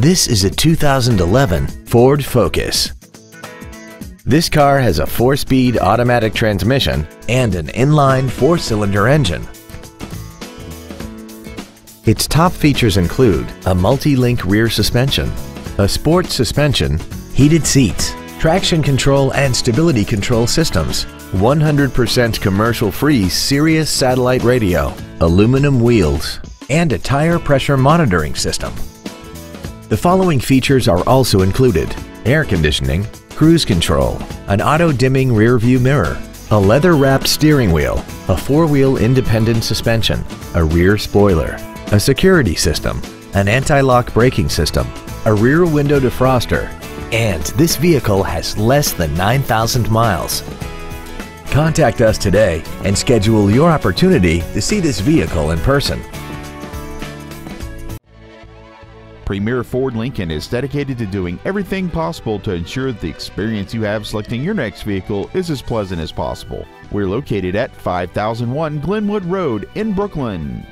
This is a 2011 Ford Focus. This car has a 4-speed automatic transmission and an inline 4-cylinder engine. Its top features include a multi-link rear suspension, a sport suspension, heated seats, traction control and stability control systems, 100% commercial-free Sirius satellite radio, aluminum wheels, and a tire pressure monitoring system. The following features are also included: air conditioning, cruise control, an auto-dimming rear-view mirror, a leather-wrapped steering wheel, a 4-wheel independent suspension, a rear spoiler, a security system, an anti-lock braking system, a rear window defroster, and this vehicle has less than 9,000 miles. Contact us today and schedule your opportunity to see this vehicle in person. Premier Ford Lincoln is dedicated to doing everything possible to ensure that the experience you have selecting your next vehicle is as pleasant as possible. We're located at 5001 Glenwood Road in Brooklyn.